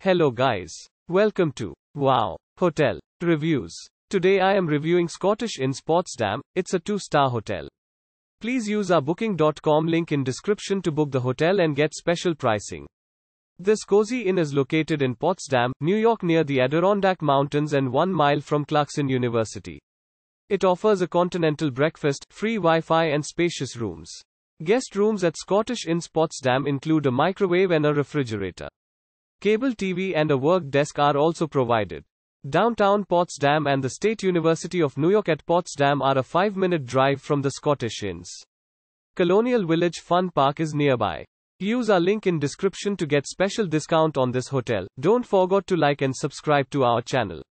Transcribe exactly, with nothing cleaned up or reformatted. Hello guys. Welcome to Wow Hotel Reviews. Today I am reviewing Scottish Inns Potsdam. It's a two-star hotel. Please use our booking dot com link in description to book the hotel and get special pricing. This cozy inn is located in Potsdam, New York, near the Adirondack Mountains and one mile from Clarkson University. It offers a continental breakfast, free Wi-Fi and spacious rooms. Guest rooms at Scottish Inns Potsdam include a microwave and a refrigerator. Cable T V and a work desk are also provided. Downtown Potsdam and the State University of New York at Potsdam are a five-minute drive from the Scottish Inns. Colonial Village Fun Park is nearby. Use our link in description to get special discount on this hotel. Don't forget to like and subscribe to our channel.